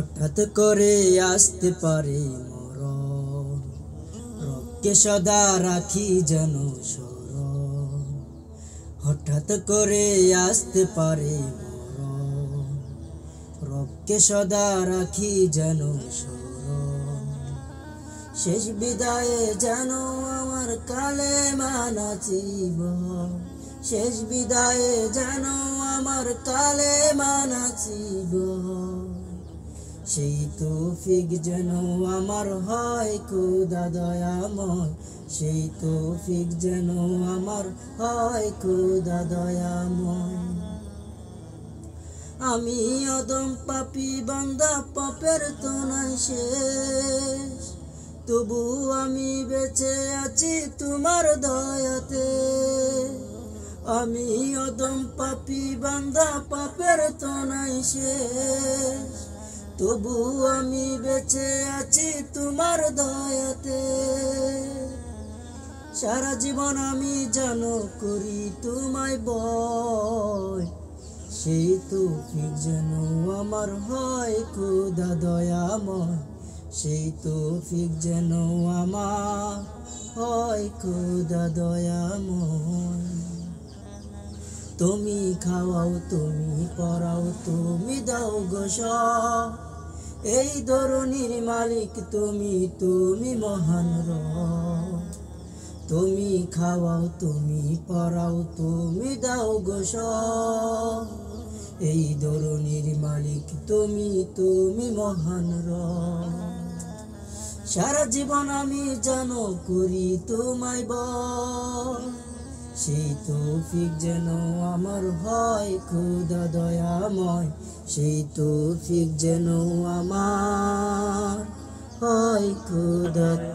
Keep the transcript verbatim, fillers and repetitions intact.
হঠাৎ করে আসতে পারে মরণ, রবকে সদা রাখি যেন স্মরণ। হঠাৎ করে আসতে পারে মরণ, রবকে সদা রাখি যেন স্মরণ। শেষ বিদায়ে যেন আমার কালেমা নাচিব, শেষ বিদায়ে যেন আমার কালেমা নাচিব। সেই তৌফিক যেন আমার হয় খোদা দয়াময়, সেই তৌফিক যেন আমার হয় খোদা দয়াময়। আমি অদম পাপী বান্দা, পাপের তো নাই শেষ, তবু আমি বেঁচে আছি তোমার দয়াতে। আমি অদম পাপী বান্দা, পাপের তো নাই শেষ, তবু আমি বেঁচে আছি তোমার দয়াতে। সারা জীবন আমি যেন করি তোমায় বয়, সেই তৌফিক যেন আমার হয় খোদা দয়াময়, সেই তৌফিক যেন আমার হয় খোদা দয়াময়। তুমি খাওয়াও, তুমি পড়াও, তুমি দাও গোসল, এই ধরনীর মালিক তুমি, তুমি মহান রব। তুমি খাওয়াও, তুমি পড়াও, তুমি দাও গোসল, এই ধরনীর মালিক তুমি, তুমি মহান রব। সারা জীবন আমি যেন করি তোমায় বল, সেই তৌফিক যেন আমার হয় খোদা দয়াময়, সেই তৌফিক যেন আমার হয় খোদা।